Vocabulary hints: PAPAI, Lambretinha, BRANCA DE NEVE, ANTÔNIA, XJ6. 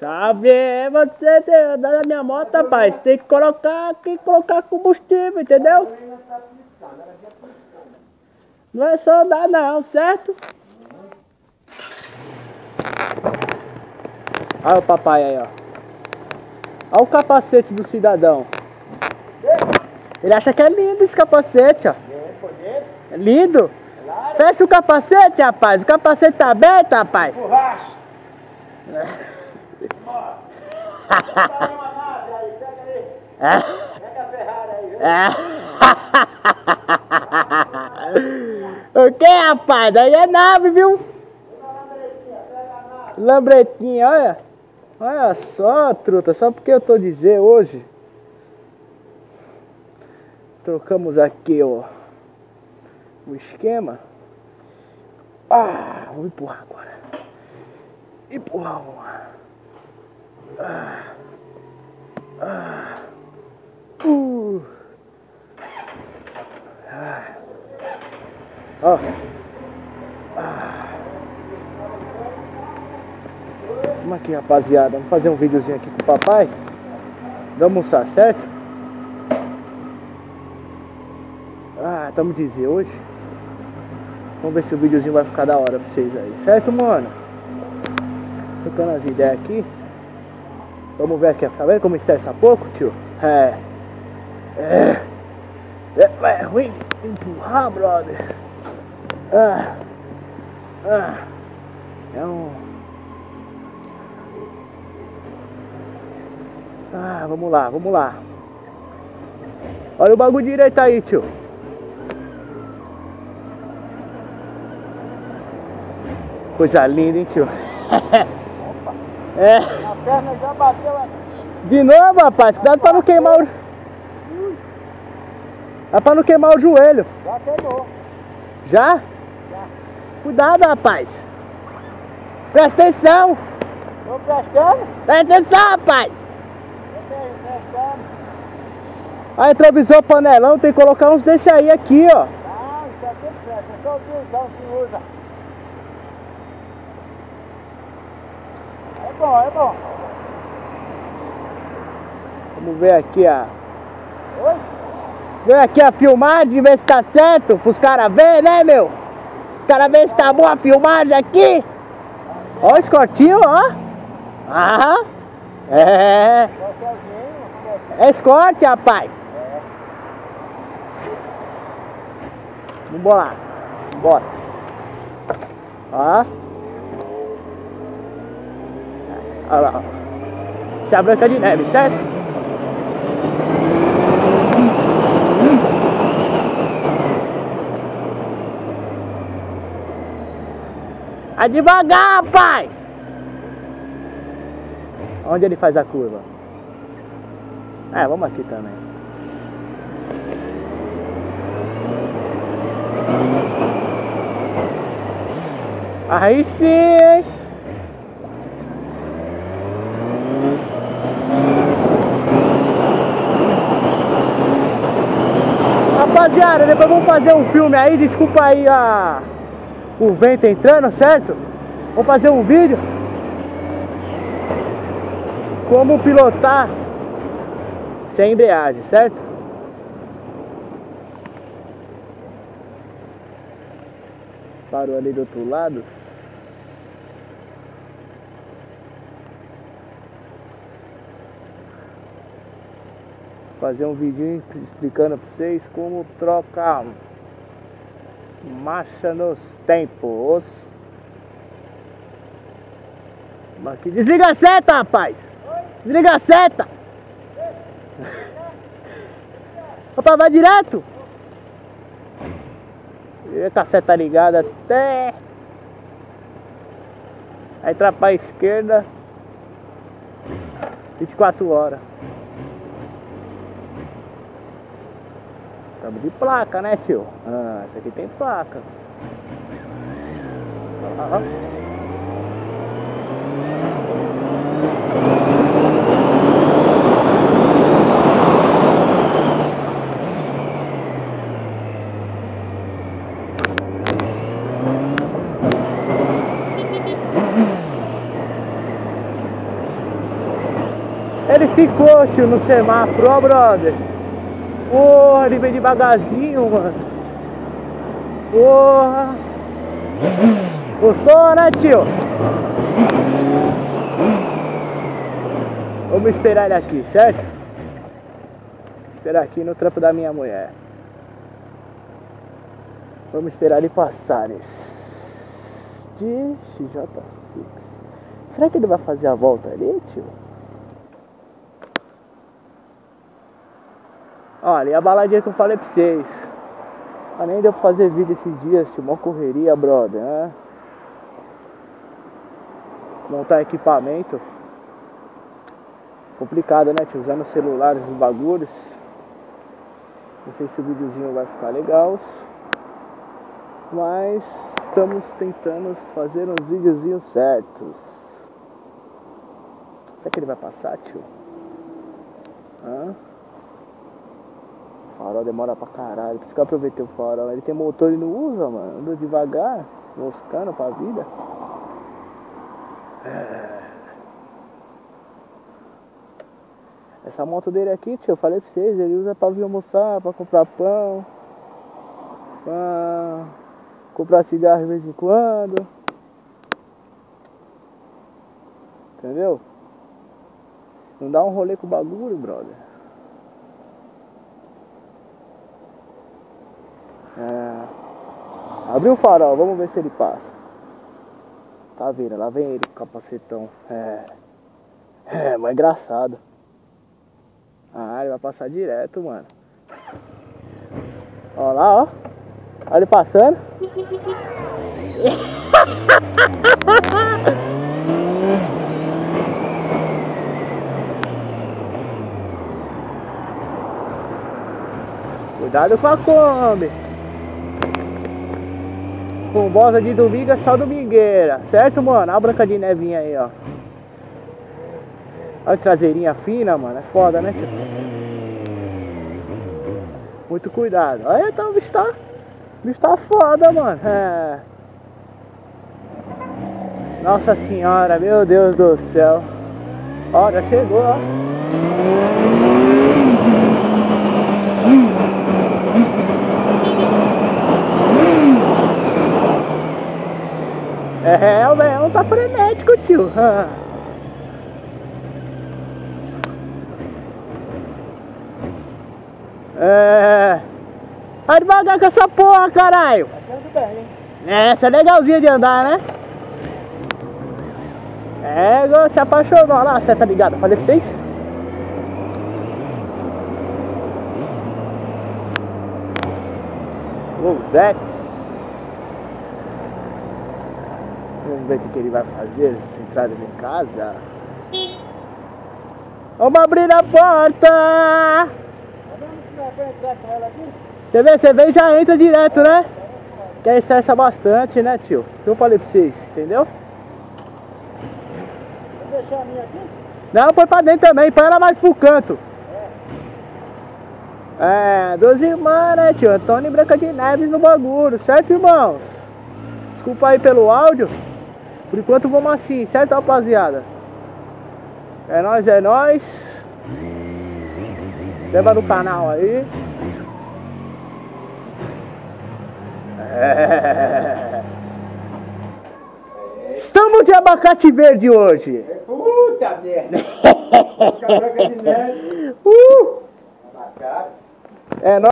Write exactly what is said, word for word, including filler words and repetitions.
Salve, você tem andado na minha moto, rapaz. Tem que colocar aqui, colocar combustível, entendeu? Não é só andar não, certo? Olha o papai aí, ó. Olha o capacete do cidadão. Ele acha que é lindo esse capacete, ó. É lindo. Fecha o capacete, rapaz. O capacete tá aberto, rapaz. O que, rapaz? Daí é nave, viu? Lambretinha, olha. Olha só, truta. Só porque eu tô dizendo hoje. Trocamos aqui, ó. O esquema. Ah, vou empurrar agora. Empurrar um. Ah, ah, uh. ah. Oh. Ah. Vamos aqui, rapaziada. Vamos fazer um videozinho aqui com o papai. Vamos almoçar, certo? Ah, estamos dizendo hoje. Vamos ver se o videozinho vai ficar da hora pra vocês aí, certo, mano? Tocando as ideias aqui. Vamos ver aqui, tá vendo como estressa pouco, tio? É. É. É, é ruim empurrar, brother. Ah. Ah. É um. Ah, vamos lá, vamos lá. Olha o bagulho direito aí, tio. Coisa linda, hein, tio? Opa. É. A perna já bateu aqui. De novo, rapaz, cuidado pra não queimar o. É pra não queimar o joelho. Já queimou. Já? Já. Cuidado, rapaz. Presta atenção. Tô prestando? Presta atenção, rapaz. Tô prestando. Aí, retrovisor panelão, tem que colocar uns desse aí aqui, ó. Ah, isso aqui é presta. Só o tiozão que usa. É bom, é bom. Vamos ver aqui a... Oi? Vem aqui a filmagem, ver se tá certo. Pros caras verem, né, meu? Os caras verem se tá boa a filmagem aqui. Ó o escortinho, ó. Ah, é. É escorte, rapaz. Vamos lá. Bora. Ó. Olha lá, isso é a Branca de Neve, certo? Vai devagar, rapaz! Onde ele faz a curva? É, vamos aqui também. Aí sim! Rapaziada, depois vamos fazer um filme aí, desculpa aí a... o vento entrando, certo? Vamos fazer um vídeo como pilotar sem embreagem, certo? Parou ali do outro lado. Fazer um vídeo explicando pra vocês como trocar marcha nos tempos. Desliga a seta, rapaz! Desliga a seta! Opa, vai direto! Eita, a seta ligada até... Aí entra pra esquerda... vinte e quatro horas. Estamos de placa, né, tio? Ah, isso aqui tem placa. Ah. Ele ficou, tio, no semáforo, ó, brother. Porra, ele veio devagarzinho, mano. Porra. Gostou, né, tio? Vamos esperar ele aqui, certo? Vou esperar aqui no trampo da minha mulher. Vamos esperar ele passar este X J seis. Será que ele vai fazer a volta ali, tio? Olha, e a baladinha que eu falei pra vocês. Mas nem deu pra fazer vídeo esses dias, tio. Mó correria, brother, né? Montar equipamento. Complicado, né, tio? Usando celulares, os bagulhos. Não sei se o videozinho vai ficar legal. Mas estamos tentando fazer uns videozinhos certos. Será que ele vai passar, tio? Hã? O farol demora pra caralho, por isso que eu aproveitei o farol. Ele tem motor e não usa, mano. Andou devagar, moscando pra vida. Essa moto dele aqui, tio, eu falei pra vocês, ele usa pra vir almoçar, pra comprar pão, pra comprar cigarro de vez em quando. Entendeu? Não dá um rolê com o bagulho, brother. É. Abriu o farol, vamos ver se ele passa. Tá vendo, lá vem ele com o capacetão. É. É, mas engraçado. Ah, ele vai passar direto, mano. Ó lá, ó. Olha ele passando. Cuidado com a Kombi. Com bosta de domingo é só domingueira, certo, mano? Olha a Branca de Nevinha aí, ó. Olha a traseirinha fina, mano. É foda, né, tio? Muito cuidado. Olha, tá, o bicho tá... O bicho tá foda, mano. É. Nossa senhora, meu Deus do céu. Ó, já chegou, ó. É, o leão tá frenético, tio. É. Vai devagar com essa porra, caralho. É, essa é legalzinha de andar, né? É, se apaixonou. Olha lá, a seta ligada. Falei pra vocês. Losex. Vamos ver o que ele vai fazer, as entradas em casa. Vamos abrir a porta! Você vê, você vê e já entra direto, né? Que aí estressa bastante, né, tio? Eu falei pra vocês, entendeu? Vou deixar a minha aqui? Não, põe pra dentro também, põe ela mais pro canto. É, duas irmãs, né, tio? Antônia e Branca de Neves no bagulho, certo, irmãos? Desculpa aí pelo áudio. Por enquanto vamos assim, certo, rapaziada? É nóis, é nóis. Leva no canal aí. É. Estamos de abacate verde hoje. Puta merda. Uh! É nóis.